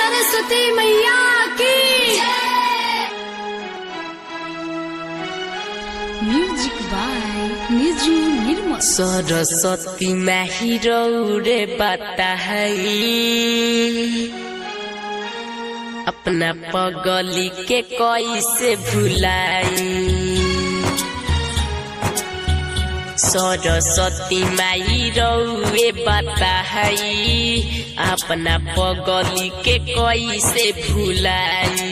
सरस्वती मैया की music by Niju Nirmal. Saraswati माही रौरे बताई अपना पगली के कैसे भुलाई। सरस्वती माई रौवे बताई अपना पगली के कैसे भुलाई।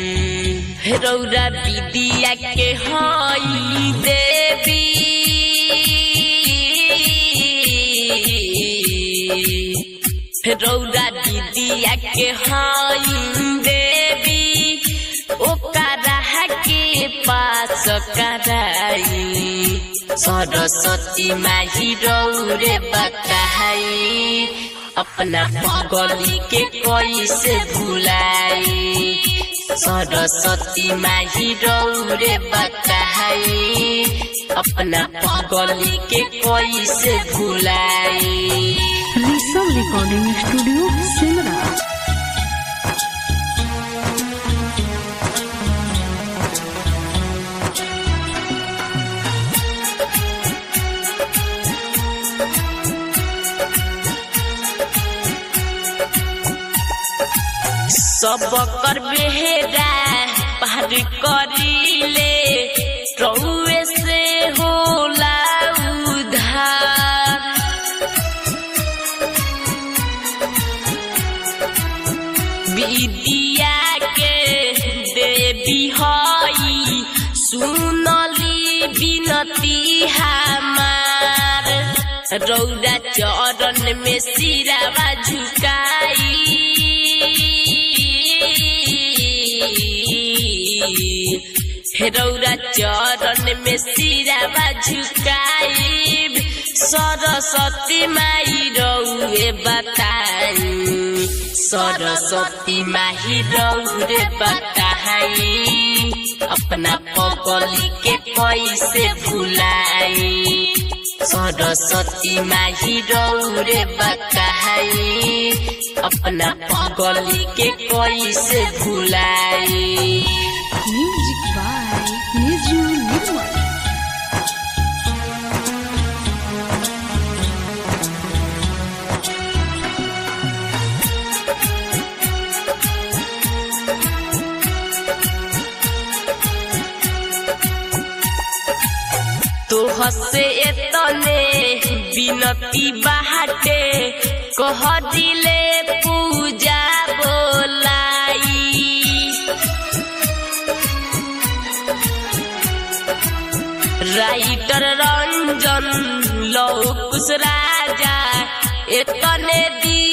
रौरा विद्या के हई देवी रौरा विद्या के हई देवी ओकरा के पास कराई। सरस्वती माही रौरे बताई अपना पगली के कैसे भुलाई। सरस्वती माही रौरे बताई अपना पगली के कैसे भुलाई। Vishal recording studio Simra. सबकर बेहरा पार करीले रौवे से होला उधार। विद्या के देवी हई सुनली विनती हमार। रौदा चरण में सिरावा झुकाई रौरा चरण में सिरावा झुकाई। सरस्वती माई रौवे बताई सरस्वती माई रौरे बताई अपना पगली के कैसे भुलाई। सरस्वती माई रौरे बताई अपना पगली के कैसे भुलाई। तोह से एतने विनती बाटे कह दिले पूजा बोलाई। राइटर रंजन लौकुश राजा एतने दी